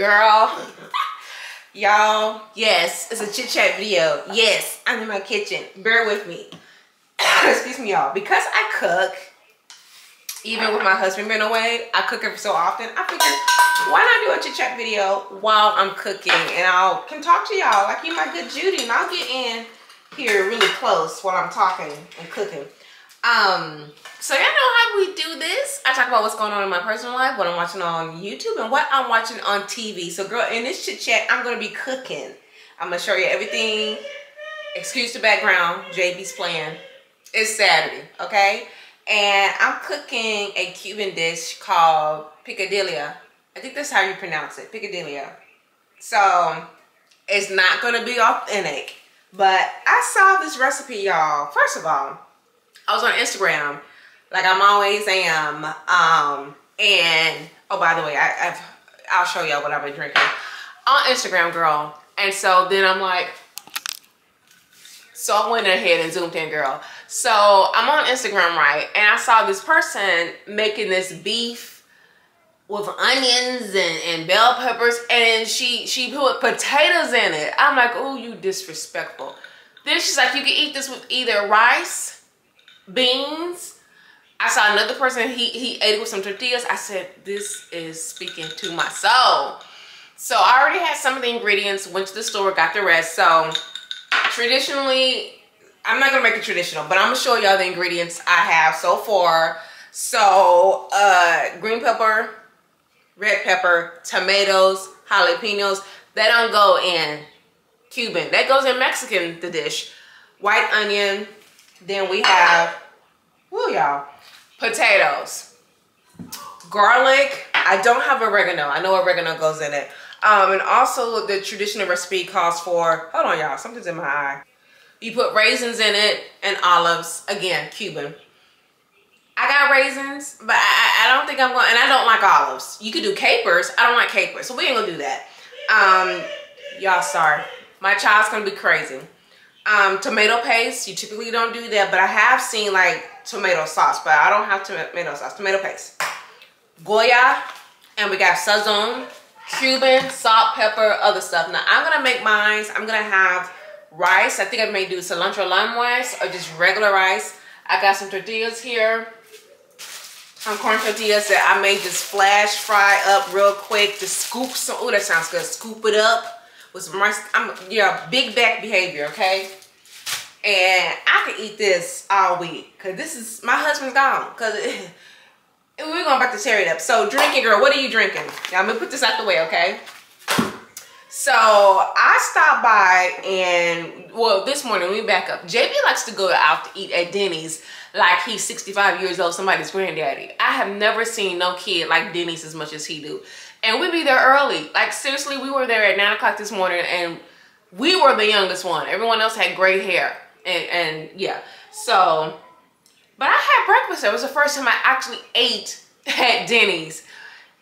Girl, y'all, yes, it's a chit chat video. Yes, I'm in my kitchen. Bear with me. Excuse me, y'all. Because I cook, even with my husband being away, I cook every so often. I figured, why not do a chit chat video while I'm cooking, and I can talk to y'all like you my good Judy, and I'll get in here really close while I'm talking and cooking. So y'all know how we do this. I talk about what's going on in my personal life, what I'm watching on YouTube, and what I'm watching on TV. So girl, in this chit chat, I'm gonna be cooking. I'm gonna show you everything. Excuse the background, JB's playing. It's Saturday, okay? And I'm cooking a Cuban dish called picadillo. I think that's how you pronounce it, picadillo. So it's not gonna be authentic, but I saw this recipe, y'all. First of all, I was on Instagram, like I'm always am, and oh, by the way, I'll show y'all what I've been drinking on Instagram, girl. And so then I'm like, so I went ahead and zoomed in, girl. So I'm on Instagram, right, and I saw this person making this beef with onions and bell peppers, and she put potatoes in it. I'm like, oh, you disrespectful. Then she's like, you can eat this with either rice, beans. I saw another person, he ate it with some tortillas. I said, this is speaking to my soul. So I already had some of the ingredients, went to the store, got the rest. So traditionally, I'm not gonna make it traditional, but I'm gonna show y'all the ingredients I have so far. So green pepper, red pepper, tomatoes, jalapenos, they don't go in Cuban, that goes in Mexican, the dish. White onion. Then we have, woo y'all, potatoes, garlic. I don't have oregano. I know oregano goes in it. And also the traditional recipe calls for, hold on y'all, something's in my eye. You put raisins in it and olives, again, Cuban. I got raisins, but I don't think I'm going, and I don't like olives. You could do capers. I don't like capers, so we ain't gonna do that. Y'all, sorry. My child's gonna be crazy. Tomato paste, you typically don't do that, but I have seen like tomato sauce, but I don't have tomato sauce. Tomato paste, Goya, and we got sazon, Cuban, salt, pepper, other stuff. Now I'm gonna make mine. I'm gonna have rice. I think I may do cilantro lime rice or just regular rice. I got some tortillas here, some corn tortillas that I may just flash fry up real quick. Just scoop some, oh that sounds good, scoop it up with some rice. I'm, yeah, big back behavior, okay? And I could eat this all week, cause this is, my husband's gone, cause we're going back to tear it up. So drinking, girl, what are you drinking? Now I'm gonna put this out the way, okay? So I stopped by and, well, this morning, let me back up. JB likes to go out to eat at Denny's like he's 65 years old, somebody's granddaddy. I have never seen no kid like Denny's as much as he do. And we'd be there early. Like seriously, we were there at 9 o'clock this morning and we were the youngest one. Everyone else had gray hair. And yeah, so, but I had breakfast. It was the first time I actually ate at Denny's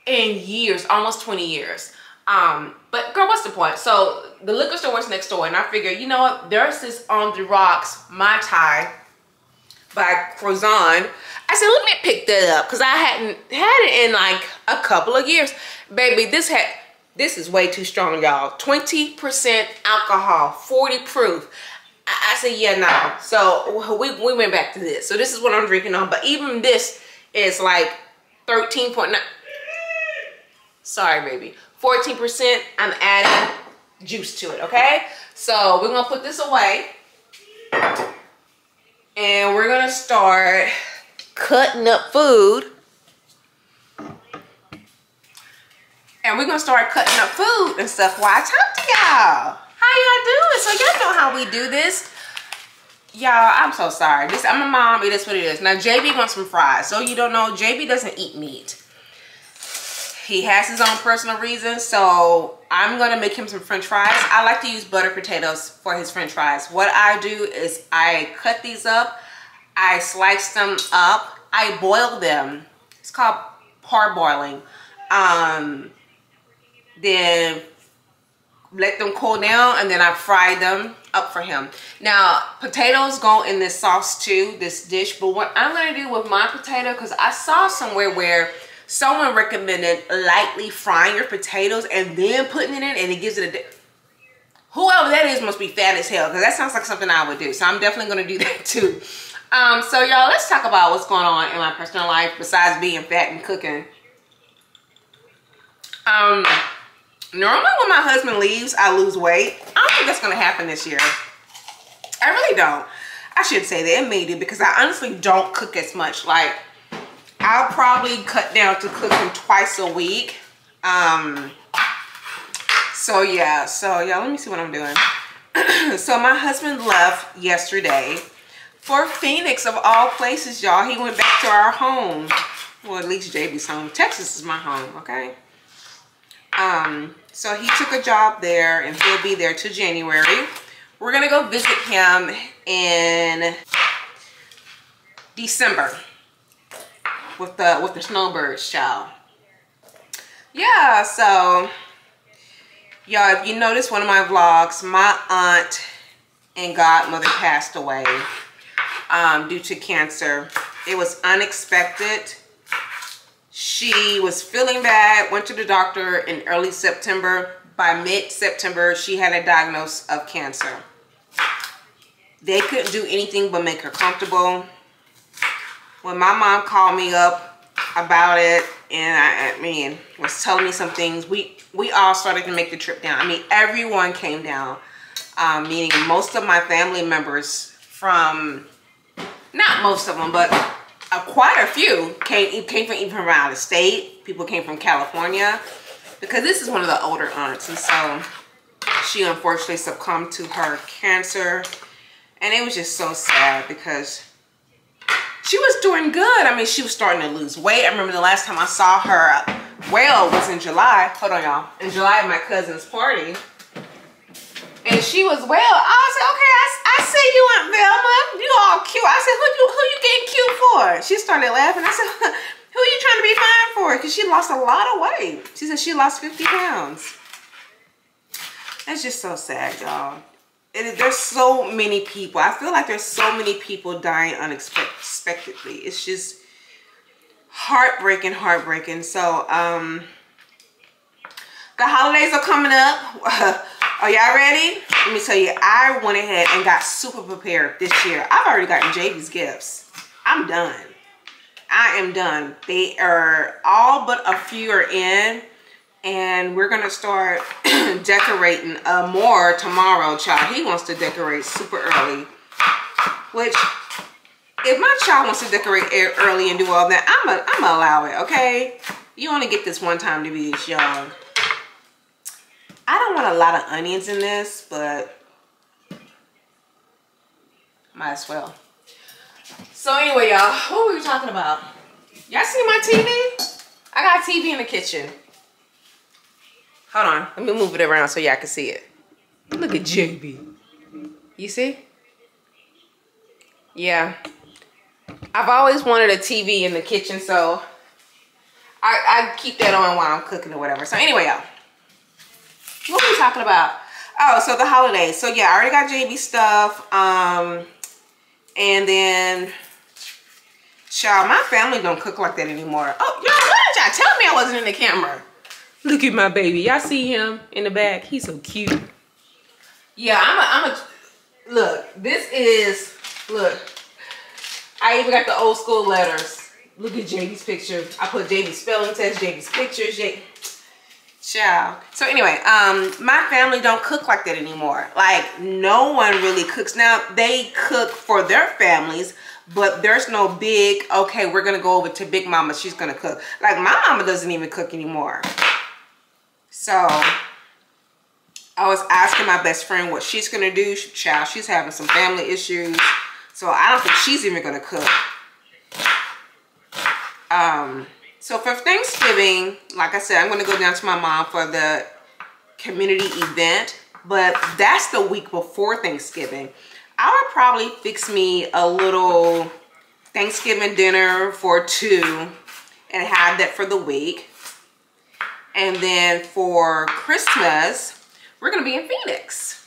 in years, almost 20 years. But girl, what's the point? So the liquor store was next door and I figured, you know what? There's this On The Rocks Mai Tai by Croizan. I said, let me pick that up because I hadn't had it in like a couple of years. Baby, this is way too strong, y'all. 20% alcohol, 40 proof. I said, yeah, no. So we went back to this. So this is what I'm drinking on. But even this is like 13.9. Sorry, baby. 14%. I'm adding juice to it, okay? So we're going to put this away. And we're going to start cutting up food. And we're going to start cutting up food and stuff while I talk to y'all. How y'all doing? So y'all know how we do this. Y'all, I'm so sorry. This, I'm a mom. It is what it is. Now, JB wants some fries. So you don't know, JB doesn't eat meat. He has his own personal reasons. So I'm going to make him some french fries. I like to use butter potatoes for his french fries. What I do is I cut these up. I slice them up. I boil them. It's called parboiling. Then let them cool down and then I fry them up for him. Now, potatoes go in this sauce too, this dish. But what I'm going to do with my potato, because I saw somewhere where Someone recommended lightly frying your potatoes and then putting it in, and it gives it a... Whoever that is must be fat as hell, because that sounds like something I would do. So I'm definitely going to do that too. So y'all, let's talk about what's going on in my personal life besides being fat and cooking. Normally when my husband leaves, I lose weight. I don't think that's going to happen this year. I really don't. I should say that. It made it because I honestly don't cook as much. Like, I'll probably cut down to cooking twice a week. So yeah, let me see what I'm doing. So my husband left yesterday for Phoenix, of all places, y'all. He went back to our home. Well, at least JB's home. Texas is my home, okay? So he took a job there and he'll be there till January. We're gonna go visit him in December with the snowbirds, child. Yeah, so y'all, if you notice one of my vlogs, my aunt and godmother passed away due to cancer. It was unexpected. She was feeling bad, went to the doctor in early September. By mid-September, she had a diagnosis of cancer. They couldn't do anything but make her comfortable. When my mom called me up about it, and I mean, was telling me some things, we all started to make the trip down. I mean, everyone came down, meaning most of my family members from, not most of them, but quite a few came from even around the state. People came from California because this is one of the older aunts. And so she unfortunately succumbed to her cancer. And it was just so sad because she was doing good. I mean, she was starting to lose weight. I remember the last time I saw her was in July. Hold on, y'all. In July at my cousin's party. And she was well. I said, okay, I see you, Aunt Velma. You all cute. I said, who you getting cute for? She started laughing. I said, who you trying to be fine for? Because she lost a lot of weight. She said she lost 50 pounds. That's just so sad, y'all. There's so many people. I feel like there's so many people dying unexpectedly. It's just... heartbreaking. So the holidays are coming up. Are y'all ready? Let me tell you, I went ahead and got super prepared this year. I've already gotten JB's gifts. I'm done. I am done. They are all but a few are in, and we're gonna start decorating more tomorrow, child. He wants to decorate super early, which, if my child wants to decorate early and do all that, I'm gonna allow it, okay? You only get this one time to be this young. I don't want a lot of onions in this, but might as well. So anyway, y'all, what were we talking about? Y'all see my TV? I got a TV in the kitchen. Hold on, let me move it around so y'all can see it. Look at JB. You see? Yeah. I've always wanted a TV in the kitchen, so I keep that on while I'm cooking or whatever. So anyway, y'all, what are we talking about? Oh, so the holidays. So yeah, I already got JB stuff. And then, child, my family don't cook like that anymore. Oh, y'all, why did y'all tell me I wasn't in the camera? Look at my baby. Y'all see him in the back? He's so cute. Yeah, look, this is, look. I even got the old school letters. Look at JB's picture. I put JB's spelling test, JB's pictures, Child. So anyway, my family don't cook like that anymore. Like, no one really cooks. Now, they cook for their families, but there's no big, okay, we're going to go over to Big Mama. She's going to cook. Like, my mama doesn't even cook anymore. So I was asking my best friend what she's going to do. Child, she's having some family issues. So I don't think she's even gonna cook. So for Thanksgiving, like I said, I'm gonna go down to my mom for the community event, but that's the week before Thanksgiving. I would probably fix me a little Thanksgiving dinner for two and have that for the week. And then for Christmas, we're gonna be in Phoenix.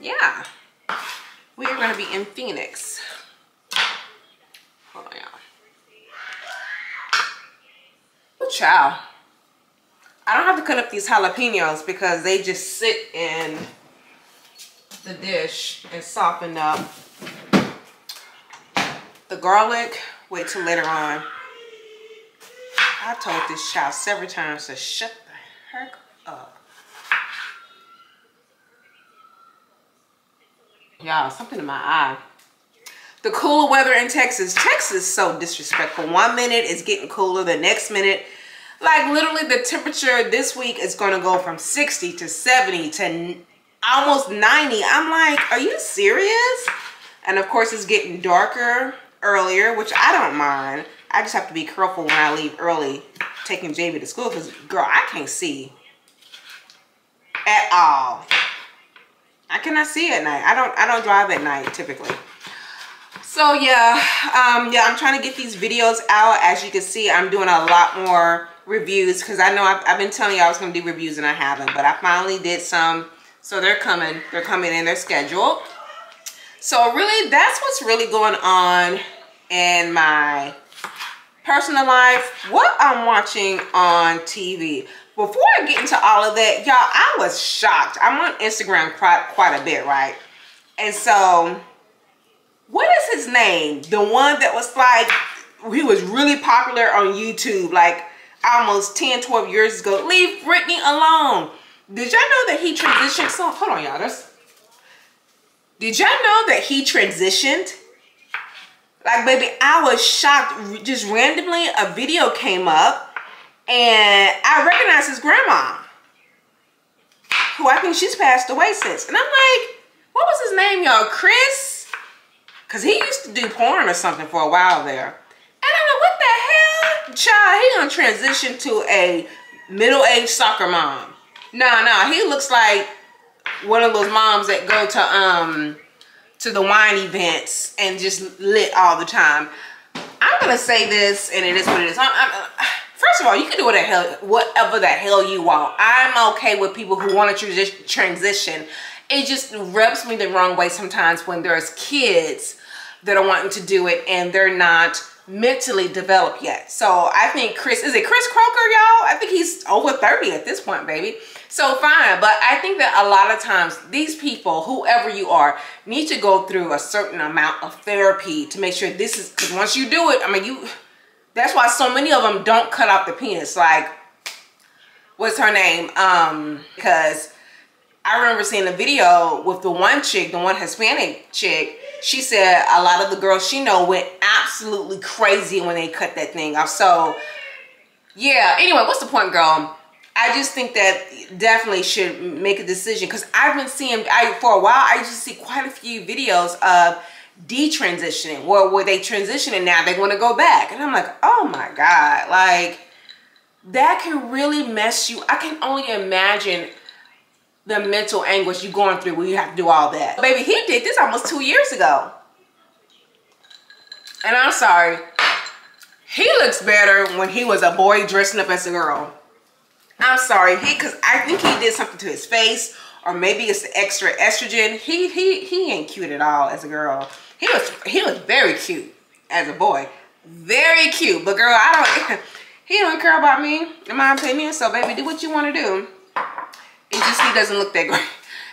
Yeah. We are going to be in Phoenix. Hold on, y'all. Ooh, child. I don't have to cut up these jalapenos because they just sit in the dish and soften up. The garlic, wait till later on. I told this child several times to shut the heck up. Y'all, something in my eye. The cooler weather in Texas. Texas is so disrespectful. 1 minute it's getting cooler, the next minute, like literally the temperature this week is gonna go from 60 to 70 to almost 90. I'm like, are you serious? And of course it's getting darker earlier, which I don't mind. I just have to be careful when I leave early taking Jamie to school because, girl, I can't see at all. I cannot see at night. I don't drive at night typically. So yeah, I'm trying to get these videos out. As you can see, I'm doing a lot more reviews because I know I've been telling you I was going to do reviews and I haven't, but I finally did some. So they're coming in, they're scheduled. So really, that's what's really going on in my personal life, what I'm watching on TV. Before I get into all of that, y'all, I was shocked. I'm on Instagram quite a bit, right? And so, what is his name? The one that was like, he was really popular on YouTube, like almost 10, 12 years ago. Leave Britney alone. Did y'all know that he transitioned? So, hold on, y'all. Did y'all know that he transitioned? Like, baby, I was shocked. Just randomly, a video came up, and I recognized his grandma, who I think she's passed away since. And I'm like, what was his name, y'all? Chris? Because he used to do porn or something for a while there. And I'm like, what the hell? Child, he gonna transition to a middle-aged soccer mom. No, he looks like one of those moms that go to the wine events and just lit all the time. I'm gonna say this, and it is what it is. First of all, you can do whatever the hell you want. I'm okay with people who want to transition. It just rubs me the wrong way sometimes when there's kids that are wanting to do it and they're not mentally developed yet. So I think Chris Crocker, y'all? I think he's over 30 at this point, baby. So fine, but I think that a lot of times these people, whoever you are, need to go through a certain amount of therapy to make sure this is, because once you do it, I mean, that's why so many of them don't cut off the penis. Like, what's her name? Because I remember seeing a video with the one chick, the one Hispanic chick. She said a lot of the girls she know went absolutely crazy when they cut that thing off. So yeah, anyway, what's the point, girl? I just think that definitely should make a decision, because I've been seeing, for a while, I used to see quite a few videos of detransitioning, where they transition and now they want to go back. And I'm like, oh my God, like that can really mess you. I can only imagine the mental anguish you're going through when you have to do all that. Baby, he did this almost 2 years ago. And I'm sorry, he looks better when he was a boy dressing up as a girl. I'm sorry, because I think he did something to his face, or maybe it's the extra estrogen. He ain't cute at all as a girl. He was very cute as a boy, very cute. But girl, he don't care about me, in my opinion. So baby, do what you want to do. It's just he doesn't look that great.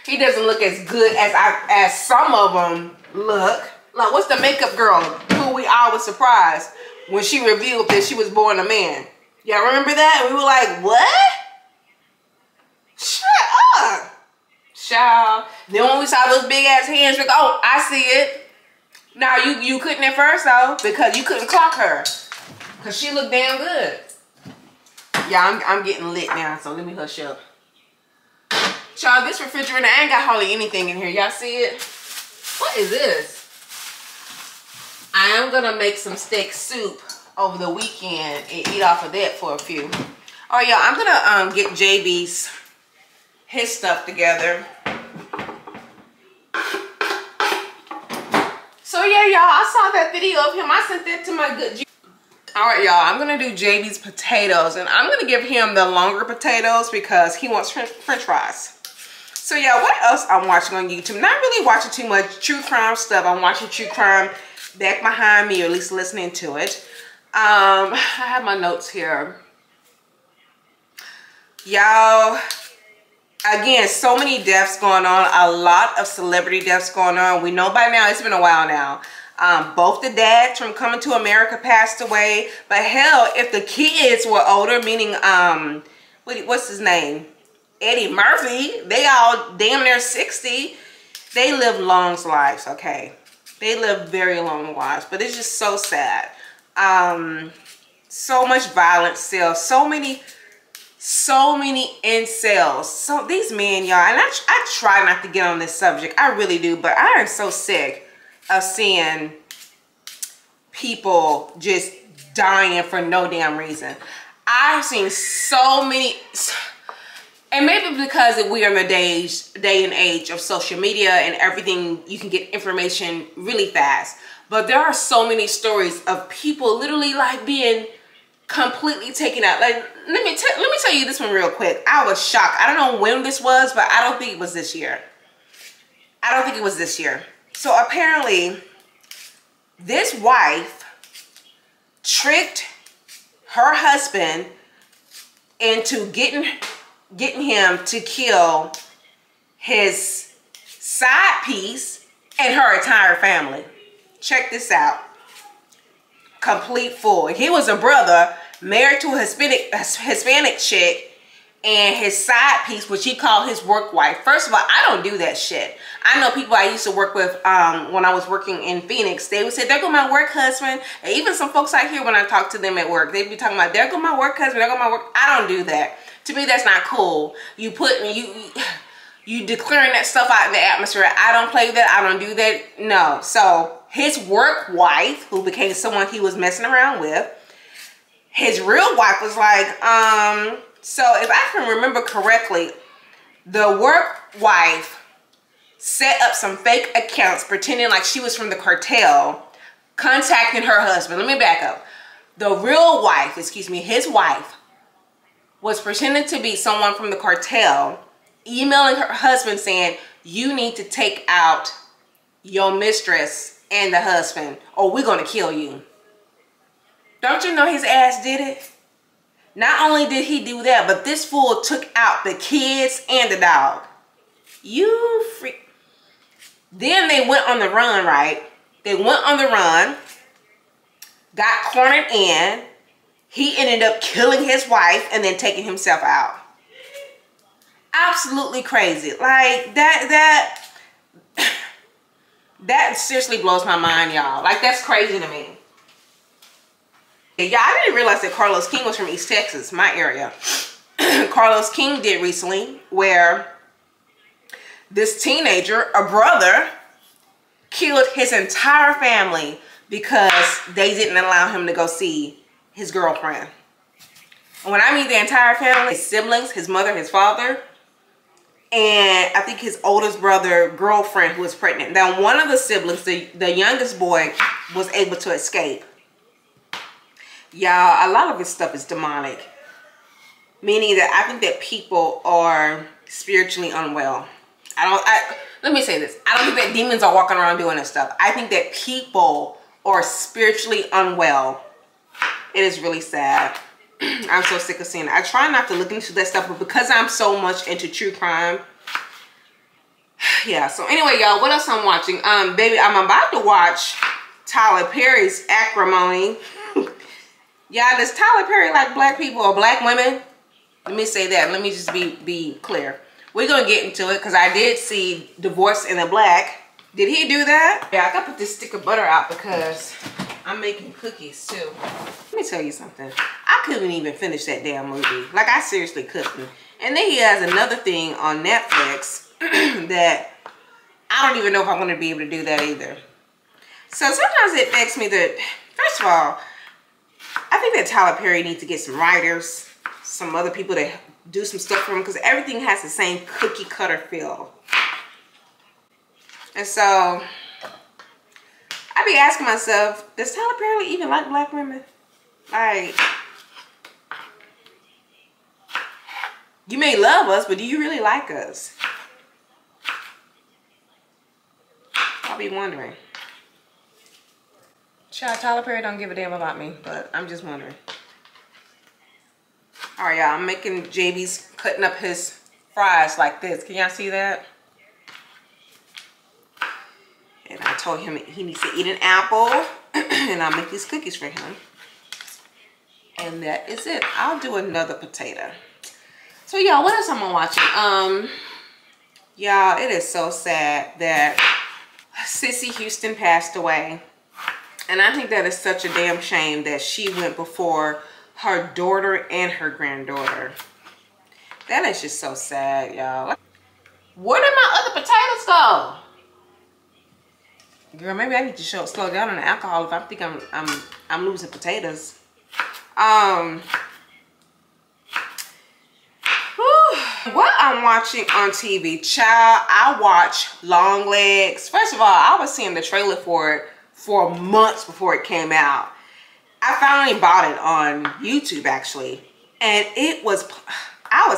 He doesn't look as good as some of them look. Like, what's the makeup girl who we all was surprised when she revealed that she was born a man? Y'all remember that? We were like, what? Shut up, child. Then when we saw those big ass hands, we're like, oh, I see it. Now you couldn't at first though, because you couldn't clock her, because she looked damn good. Yeah, I'm getting lit now, so let me hush up. Child, this refrigerator, I ain't got hardly anything in here. Y'all see it? What is this? I am gonna make some steak soup over the weekend and eat off of that for a few. Oh yeah, I'm gonna get JB's stuff together. So yeah, y'all, I saw that video of him. I sent that to my good. All right, y'all, I'm gonna do JB's potatoes, and I'm gonna give him the longer potatoes because he wants French fries. So yeah, what else I'm watching on YouTube? Not really watching too much true crime stuff. I'm watching true crime back behind me, or at least listening to it. I have my notes here. Y'all, again, so many deaths going on. A lot of celebrity deaths going on. We know by now, it's been a while now. Both the dads from Coming to America passed away. But hell, if the kids were older, meaning, what's his name? Eddie Murphy. They all damn near 60. They live long lives, okay? They live very long lives. But it's just so sad. So much violence still. So many incels. So these men, y'all, and I try not to get on this subject. I really do, but I am so sick of seeing people just dying for no damn reason. I've seen so many, and maybe because we are in the day and age of social media and everything, you can get information really fast. But there are so many stories of people literally like being completely taken out. Like, let me tell you this one real quick. I was shocked. I don't know when this was, but I don't think it was this year. I don't think it was this year. So apparently, this wife tricked her husband into getting him to kill his side piece and her entire family. Check this out. Complete fool. He was a brother married to a Hispanic chick and his side piece, which he called his work wife. First of all, I don't do that shit. I know people I used to work with when I was working in Phoenix. They would say, there go my work husband. And even some folks out here, when I talk to them at work, they'd be talking about, there go my work husband, there go my work. I don't do that. To me, that's not cool. You declaring that stuff out in the atmosphere. I don't play that. I don't do that. No. So his work wife, who became someone he was messing around with, his real wife was like, so if I can remember correctly, the work wife set up some fake accounts pretending like she was from the cartel, contacting her husband. Let me back up. The real wife, excuse me, his wife was pretending to be someone from the cartel, emailing her husband saying, you need to take out your mistress and the husband or we're going to kill you. Don't you know his ass did it? Not only did he do that, but this fool took out the kids and the dog. You freak. Then they went on the run, right? They went on the run, got cornered in. He ended up killing his wife and then taking himself out. Absolutely crazy. Like that seriously blows my mind, y'all. Like, that's crazy to me. Yeah, I didn't realize that Carlos King was from East Texas, my area. Carlos King did recently, where this teenager, a brother, killed his entire family because they didn't allow him to go see his girlfriend. And when I mean the entire family, his siblings, his mother, his father, and I think his oldest brother girlfriend who was pregnant. Now, one of the siblings, the youngest boy, was able to escape. Y'all, a lot of this stuff is demonic, meaning that I think that people are spiritually unwell. Let me say this. I don't think that demons are walking around doing this stuff. I think that people are spiritually unwell. It is really sad. I'm so sick of seeing it. I try not to look into that stuff, but because I'm so much into true crime, yeah. So anyway, y'all, what else I'm watching? Baby, I'm about to watch Tyler Perry's Acrimony. Y'all, does Tyler Perry like black people or black women? Let me say that. Let me just be clear. We're going to get into it because I did see Divorce in the Black. Did he do that? Yeah, I got to put this stick of butter out because I'm making cookies too. Let me tell you something. I couldn't even finish that damn movie. Like, I seriously couldn't. And then he has another thing on Netflix that I don't even know if I'm going to be able to do that either. So sometimes it makes me that, first of all, I think that Tyler Perry needs to get some writers, some other people that do some stuff for him, because everything has the same cookie cutter feel. And so I be asking myself, does Tyler Perry even like black women? Like, you may love us, but do you really like us? I'll be wondering. Child, Tyler Perry don't give a damn about me, but I'm just wondering. All right, y'all, I'm making JB's cutting up his fries like this. Can y'all see that? And I told him he needs to eat an apple, and I'll make these cookies for him. And that is it. I'll do another potato. So, y'all, what else am I watching? Y'all, it is so sad that Sissy Houston passed away. And I think that is such a damn shame that she went before her daughter and her granddaughter. That is just so sad, y'all. Where did my other potatoes go? Girl, maybe I need to slow down on the alcohol if I think I'm losing potatoes. What I'm watching on TV, child, I watch Long Legs. First of all, I was seeing the trailer for it for months before it came out. I finally bought it on YouTube, actually, and I was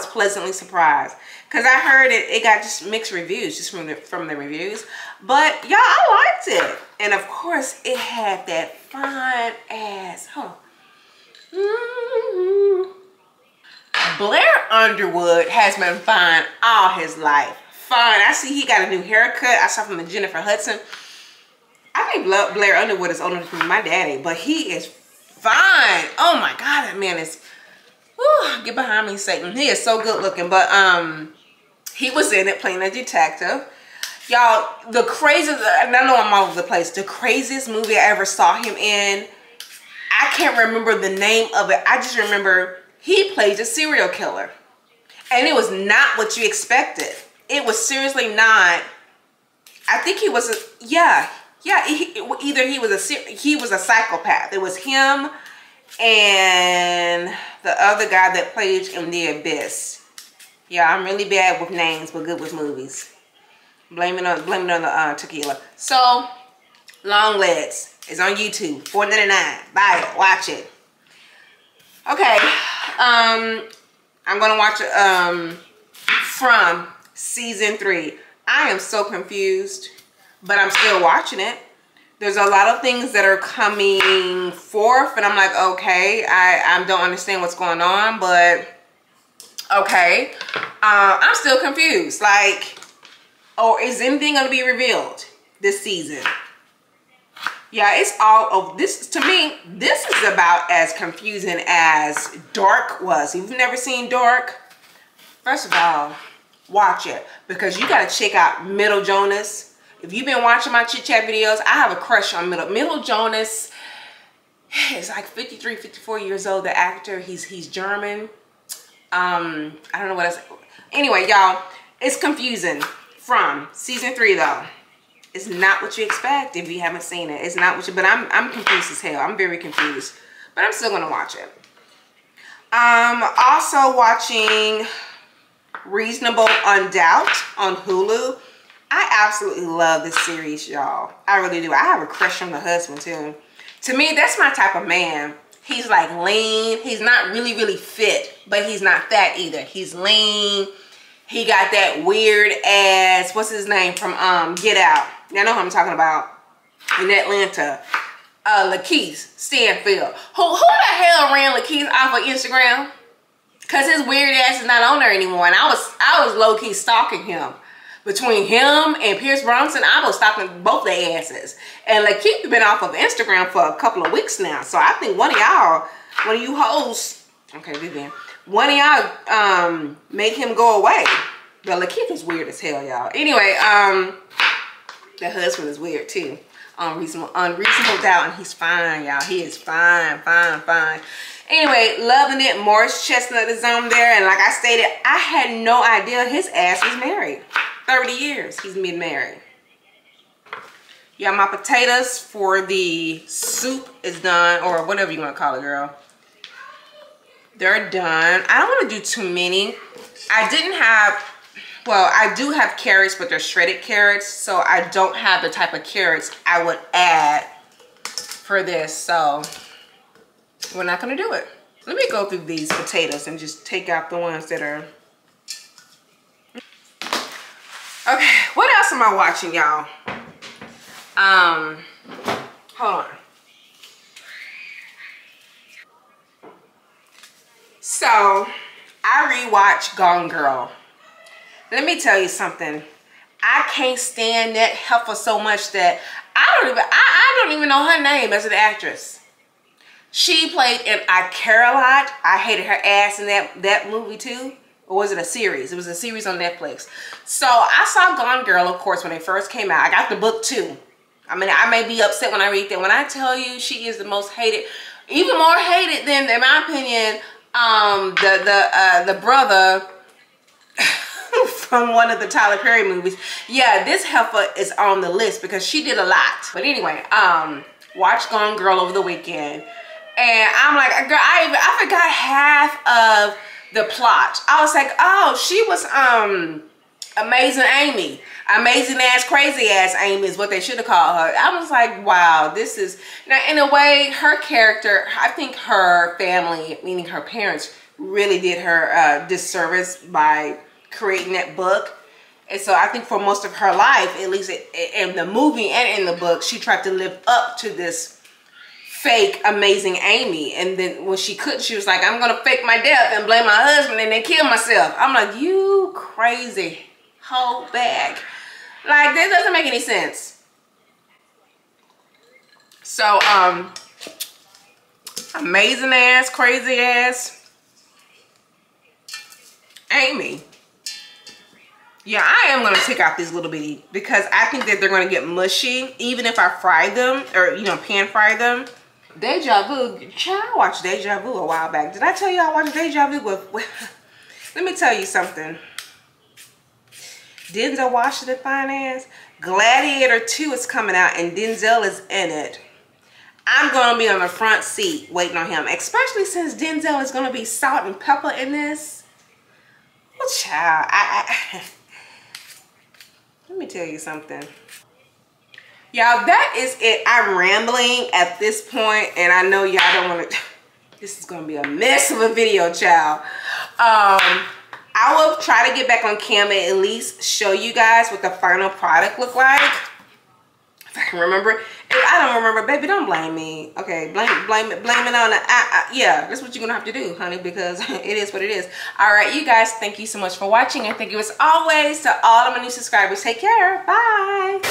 pleasantly surprised because I heard it got just mixed reviews just from the reviews, but y'all, I liked it. And of course it had that fine ass, huh? Mm-hmm. Blair Underwood has been fine all his life. Fine. I see he got a new haircut. I saw from the Jennifer Hudson. I think Blair Underwood is older than my daddy, but he is fine. Oh my God, that man is, whew, get behind me, Satan. He is so good looking, but he was in it playing a detective. Y'all, the craziest, and I know I'm all over the place, the craziest movie I ever saw him in, I can't remember the name of it. I just remember he played a serial killer. And it was not what you expected. It was seriously not. I think he was, either he was a psychopath. It was him and the other guy that played in The Abyss. Yeah, I'm really bad with names, but good with movies. Blame it on the tequila. So, Long Legs. It's on YouTube, $4.99. Buy it, watch it. Okay, I'm gonna watch From season 3. I am so confused, but I'm still watching it. There's a lot of things that are coming forth, and I'm like, okay, I don't understand what's going on, but okay. I'm still confused. Like, oh, is anything gonna be revealed this season? Yeah, it's all of this. To me, this is about as confusing as Dark was. If you've never seen Dark, first of all, watch it, because you got to check out Middle Jonas. If you've been watching my chit chat videos, I have a crush on Middle Jonas. He's like 53, 54 years old. The actor, he's German. I don't know what else. Anyway, y'all, it's confusing. From season 3, though. It's not what you expect if you haven't seen it. It's not what you, but I'm confused as hell. I'm very confused, but I'm still gonna watch it. Also watching Reasonable Doubt on Hulu. I absolutely love this series, y'all. I really do. I have a crush on the husband too. To me, that's my type of man. He's like lean. He's not really fit, but he's not fat either. He's lean. He got that weird ass, what's his name from Get Out? Y'all know who I'm talking about, in Atlanta. LaKeith Stanfield. Who the hell ran LaKeith off of Instagram? Cause his weird ass is not on there anymore. And I was low-key stalking him. Between him and Pierce Brosnan, I was stalking both their asses. And LaKeith been off of Instagram for a couple of weeks now. So I think one of you hoes, okay, Vivian, one of y'all made him go away. But LaKeith is weird as hell, y'all. Anyway, the husband is weird too. Unreasonable Doubt, and he's fine, y'all. He is fine. Anyway, loving it. Morris Chestnut is on there, and like I stated, I had no idea his ass was married. 30 years he's been married. Yeah, my potatoes for the soup is done, or whatever you want to call it, girl. They're done. I don't want to do too many. I do have carrots, but they're shredded carrots, so I don't have the type of carrots I would add for this, so we're not gonna do it. Let me go through these potatoes and just take out the ones that are... Okay, what else am I watching, y'all? Hold on. So I rewatched Gone Girl. Let me tell you something. I can't stand that heifer so much that I don't even know her name as an actress. She played in I Care a Lot. I hated her ass in that movie too. Or was it a series? It was a series on Netflix. So I saw Gone Girl, of course, when it first came out. I got the book too. I mean, I may be upset when I read that. When I tell you she is the most hated, even more hated than, in my opinion, the brother from one of the Tyler Perry movies. Yeah, this heifer is on the list because she did a lot. But anyway, watched Gone Girl over the weekend. And I'm like, girl, I forgot half of the plot. I was like, oh, she was Amazing Amy. Amazing ass, crazy ass Amy is what they should have called her. I was like, wow, this is... Now, in a way, her character, I think her family, meaning her parents, really did her disservice by creating that book. And so I think for most of her life, at least in the movie and in the book, she tried to live up to this fake Amazing Amy. And then when she couldn't, she was like, I'm gonna fake my death and blame my husband and then kill myself. I'm like, you crazy hoe bag. Like, this doesn't make any sense. So amazing ass, crazy ass Amy. Yeah, I am going to take out these little bitty because I think that they're going to get mushy even if I fry them or, you know, pan fry them. Deja Vu. I watched Deja Vu a while back. Did I tell you I watched Deja Vu with... Let me tell you something. Denzel Washington finance. Gladiator 2 is coming out and Denzel is in it. I'm going to be on the front seat waiting on him. Especially since Denzel is going to be salt and pepper in this. Well, child, I let me tell you something. Y'all, that is it. I'm rambling at this point, and I know y'all don't want to... This is going to be a mess of a video, child. I will try to get back on camera and at least show you guys what the final product looked like. If I can remember. If I don't remember, baby, don't blame me. Okay, blame it on the... yeah, that's what you're going to have to do, honey, because it is what it is. All right, you guys, thank you so much for watching. And thank you, as always, to all of my new subscribers. Take care. Bye.